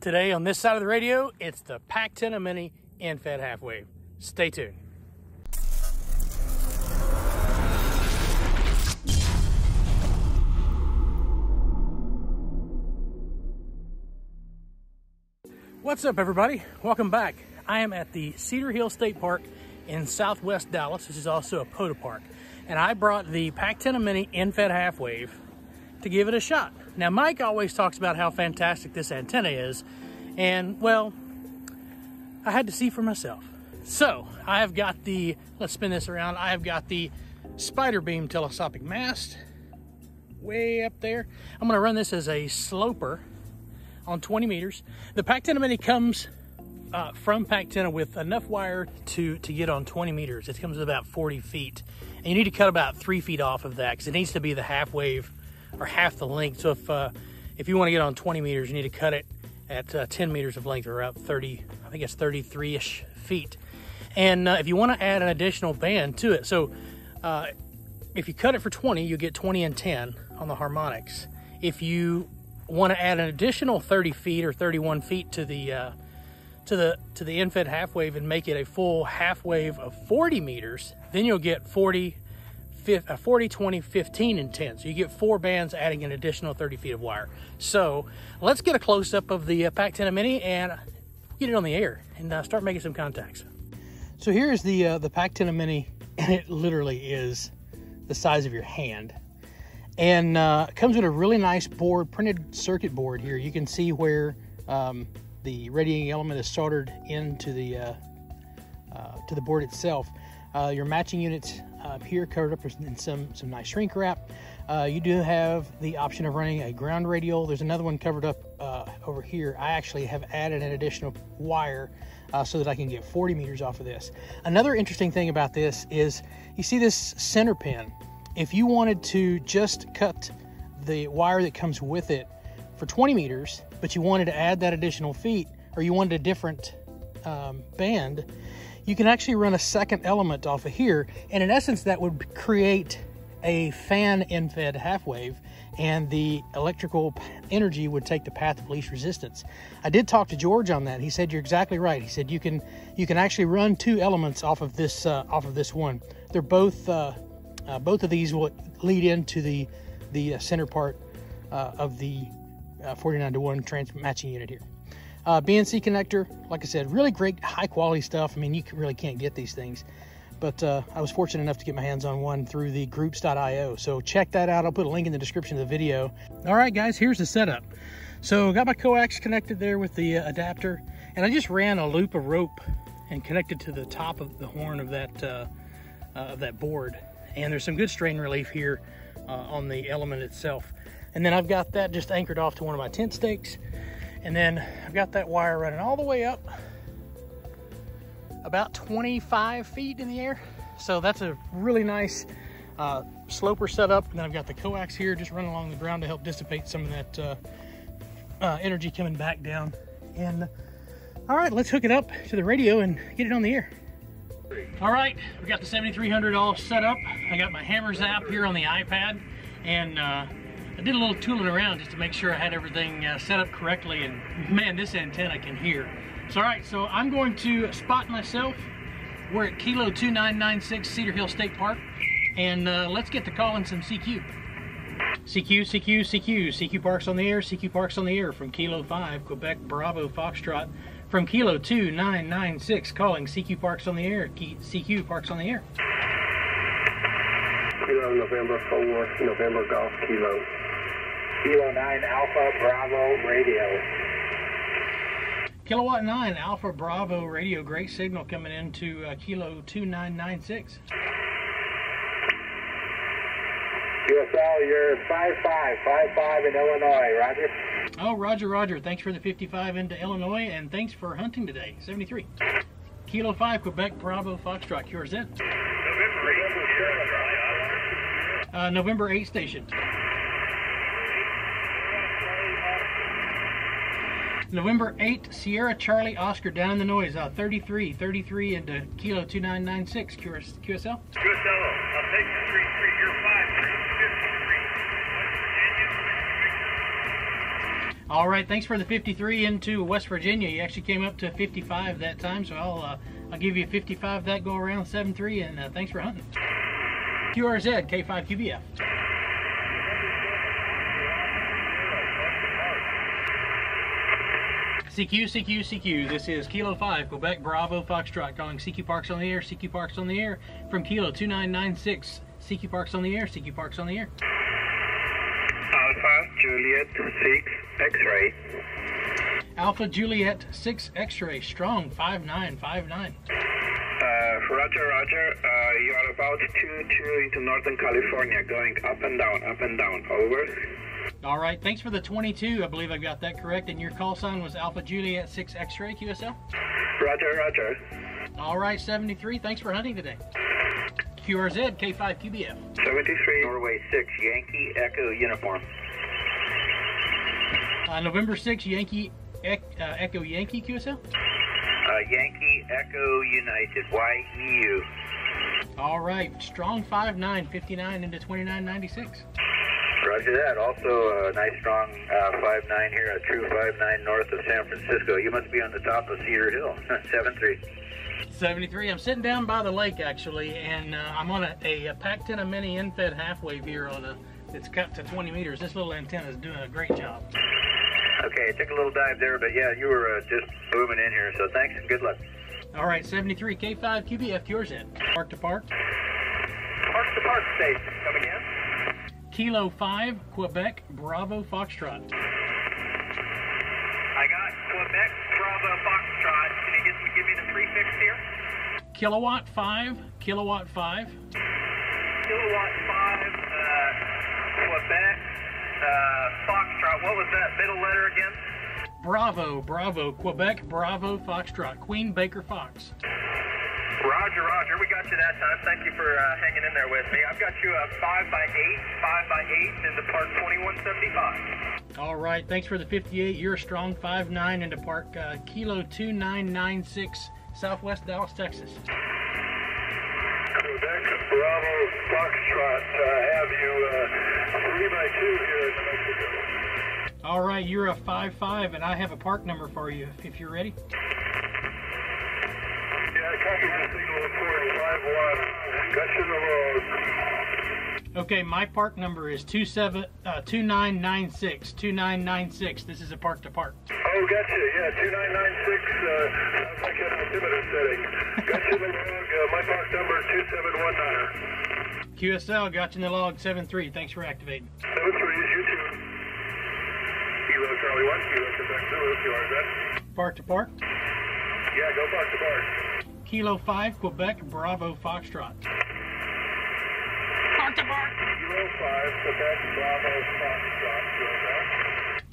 Today on this side of the radio, it's the PackTenna Mini End-Fed Half-Wave. Stay tuned. What's up, everybody? Welcome back. I am at the Cedar Hill State Park in Southwest Dallas. This is also a POTA park. And I brought the PackTenna Mini End-Fed Half-Wave to give it a shot. Now, Mike always talks about how fantastic this antenna is, and well, I had to see for myself. So I have got the, let's spin this around, I have got the spider beam telescopic mast way up there. I'm gonna run this as a sloper on 20 meters. The PackTenna Mini comes from PackTenna with enough wire to get on 20 meters. It comes with about 40 feet, and you need to cut about 3 feet off of that because it needs to be the half wave or half the length. So if you want to get on 20 meters, you need to cut it at 10 meters of length, or about 30, I think it's 33-ish feet. And if you want to add an additional band to it, so if you cut it for 20, you get 20 and 10 on the harmonics. If you want to add an additional 30 feet or 31 feet to the end-fed half wave and make it a full half wave of 40 meters, then you'll get 40, 20, 15, and 10. So you get 4 bands adding an additional 30 feet of wire. So let's get a close-up of the PackTenna Mini and get it on the air and start making some contacts. So here is the PackTenna Mini, and it literally is the size of your hand. And it comes with a really nice board, printed circuit board here. You can see where the radiating element is soldered into the to the board itself. Your matching units here covered up in some nice shrink wrap. You do have the option of running a ground radial. There's another one covered up over here. I actually have added an additional wire so that I can get 40 meters off of this. Another interesting thing about this is you see this center pin. If you wanted to just cut the wire that comes with it for 20 meters, but you wanted to add that additional feet, or you wanted a different band, you can actually run a second element off of here, and in essence that would create a fan end-fed half wave, and the electrical energy would take the path of least resistance. I did talk to George on that. He said you're exactly right. He said you can actually run 2 elements off of this one. They're both of these will lead into the center part of the 49:1 matching unit here. BNC connector, like I said, really great, high quality stuff. I mean, you really can't get these things, but I was fortunate enough to get my hands on one through the groups.io. So check that out. I'll put a link in the description of the video. All right, guys, here's the setup. So got my coax connected there with the adapter, and I just ran a loop of rope and connected to the top of the horn of that board. And there's some good strain relief here on the element itself. And then I've got that just anchored off to one of my tent stakes. And then I've got that wire running all the way up about 25 feet in the air. So that's a really nice sloper setup. And then I've got the coax here just running along the ground to help dissipate some of that energy coming back down. And all right, let's hook it up to the radio and get it on the air. All right, we got the 7300 all set up. I got my Hammer Zap here on the iPad, and I did a little tooling around just to make sure I had everything set up correctly, and man, this antenna can hear. So all right, so I'm going to spot myself. We're at Kilo 2996 Cedar Hill State Park, and let's get to calling some CQ. CQ, CQ, CQ, CQ Park's on the air, CQ Park's on the air from Kilo 5, Quebec Bravo Foxtrot. From Kilo 2996, calling CQ Park's on the air, CQ Park's on the air. Kilo November 4, November Golf Kilo. Kilo 9 Alpha Bravo Radio. Kilowatt 9 Alpha Bravo Radio. Great signal coming into Kilo 2996. USL, you're 55 in Illinois. Roger. Oh, roger, roger. Thanks for the 55 into Illinois, and thanks for hunting today. 73. Kilo 5 Quebec Bravo Foxtrot. QRZ. November 8 station. November 8, Sierra Charlie Oscar, down in the noise, 33 into Kilo 2996, QSL? QSL, I'll take 3305, All right, thanks for the 53 into West Virginia. You actually came up to 55 that time, so I'll give you 55 that go around, 73, and thanks for hunting. QRZ, K5QBF. CQ, CQ, CQ, this is Kilo 5, Quebec Bravo Foxtrot, calling CQ Parks on the air, CQ Parks on the air, from Kilo 2996, CQ Parks on the air, CQ Parks on the air. Alpha Juliet 6 X-ray. Alpha Juliet 6 X-ray, strong 5959. Roger, Roger. You are about 22 into Northern California, going up and down, over. All right, thanks for the 22. I believe I got that correct. And your call sign was Alpha Juliet 6 X-ray, QSL? Roger, roger. All right, 73. Thanks for hunting today. QRZ, K5QBF. 73, Norway 6, Yankee Echo Uniform. November 6, Yankee Echo Yankee, QSL? Yankee Echo United, YEU. All right, strong 5959 into 2996. Roger that. Also, a nice strong 59 here, a true 59 north of San Francisco. You must be on the top of Cedar Hill, 73. 73. I'm sitting down by the lake actually, and I'm on a PackTenna Mini End-Fed Half-Wave here on a. It's cut to 20 meters. This little antenna is doing a great job. Okay, it took a little dive there, but yeah, you were just booming in here. So thanks and good luck. All right, 73 K5QBF QRZ. Park to park. Park to park station. Come again. Kilo 5 Quebec Bravo Foxtrot. I got Quebec Bravo Foxtrot. Can you give me the prefix here? Kilowatt 5. Kilowatt 5. Kilowatt 5. Quebec, Foxtrot, what was that middle letter again? Bravo, Bravo, Quebec, Bravo, Foxtrot, Queen Baker Fox. Roger, roger, we got you that time. Thank you for hanging in there with me. I've got you a 5x8 into Park 2175. All right, thanks for the 58. You're a strong 5'9 into Park Kilo 2996, Southwest Dallas, Texas. Quebec, Bravo, Foxtrot, have you 3x2 here in New Mexico. All right, you're a 5'5", and I have a park number for you if you're ready. Yeah, copy the signal reporting 5-1. Got you the log. Okay, my park number is 2996. 2996. This is a park to park. Oh, gotcha. Yeah, 2996. Sounds like an altimeter setting. Got you the log. My park number 2719. QSL, got you in the log, 7-3. Thanks for activating. 7-3 is you too. Kilo Charlie 1, Kilo Quebec 0, QRZ. Park to park? Yeah, go park to park. Kilo 5, Quebec, Bravo, Foxtrot. Park to park. Kilo 5, Quebec, Bravo, Foxtrot,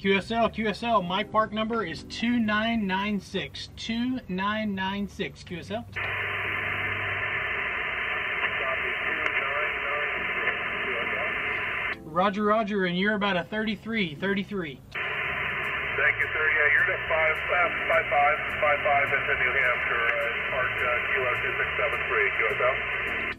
QSL. QSL, QSL, my park number is 2996. 2996, QSL. Roger, roger, and you're about a 33, 33. Thank you, sir. Yeah, you're at 5 into New Hampshire, Park Kilo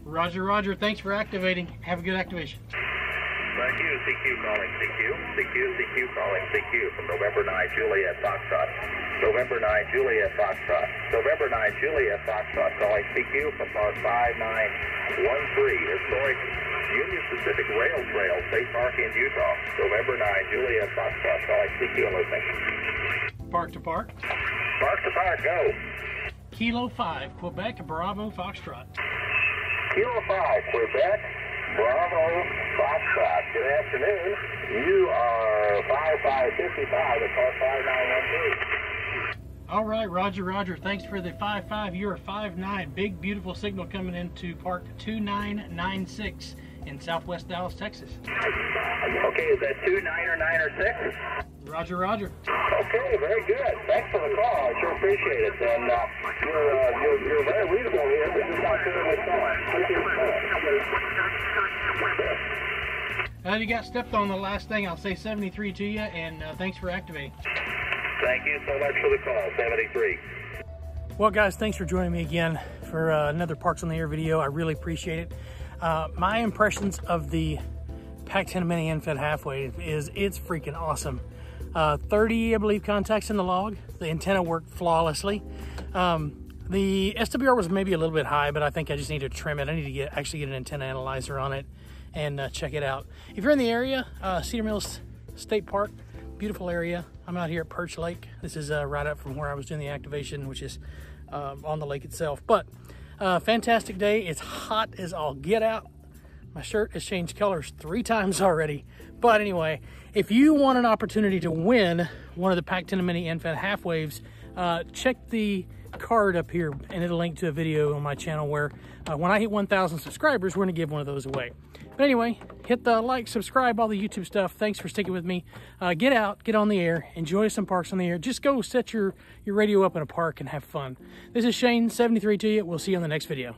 2673, QSL. Roger, roger. Thanks for activating. Have a good activation. Thank you. CQ calling, CQ. CQ calling, CQ from November 9, Juliet Foxtrot. November 9, Juliet Foxtrot. November 9, Juliet Foxtrot calling CQ from Park 5913, Historic Union Pacific Rail Trail, State Park in Utah. November 9, Juliet Foxtrot, calling CQ on listening. Park to park. Park to park, go. Kilo 5, Quebec, Bravo, Foxtrot. Kilo 5, Quebec, Bravo, Foxtrot. Good afternoon. You are 5555 at Park 5913. All right, roger, roger. Thanks for the 5-5. You're a 5-9. Big, beautiful signal coming into Park 2996. In Southwest Dallas, Texas. Okay, is that 29 or 9 or 6? Roger, roger. Okay, very good. Thanks for the call. I sure appreciate it. And you're very reasonable here. This is not good with time. You got stepped on the last thing. I'll say 73 to you, and thanks for activating. Thank you so much for the call, 73. Well, guys, thanks for joining me again for another Parks on the Air video. I really appreciate it. My impressions of the PackTenna Mini End-Fed Half-Wave is it's freaking awesome. 30, I believe, contacts in the log. The antenna worked flawlessly. The SWR was maybe a little bit high, but I think I just need to trim it. I need to actually get an antenna analyzer on it and check it out. If you're in the area, Cedar Hill State Park, beautiful area. I'm out here at Perch Lake. This is right up from where I was doing the activation, which is on the lake itself. But fantastic day. It's hot as all get out. My shirt has changed colors 3 times already. But anyway, if you want an opportunity to win one of the PackTenna Mini End-Fed Half-Waves, check the card up here and it'll link to a video on my channel where when I hit 1,000 subscribers, we're going to give one of those away. But anyway, hit the like, subscribe, all the YouTube stuff. Thanks for sticking with me. Get out, get on the air, enjoy some parks on the air. Just go set your radio up in a park and have fun. This is Shane, 73 to you. We'll see you on the next video.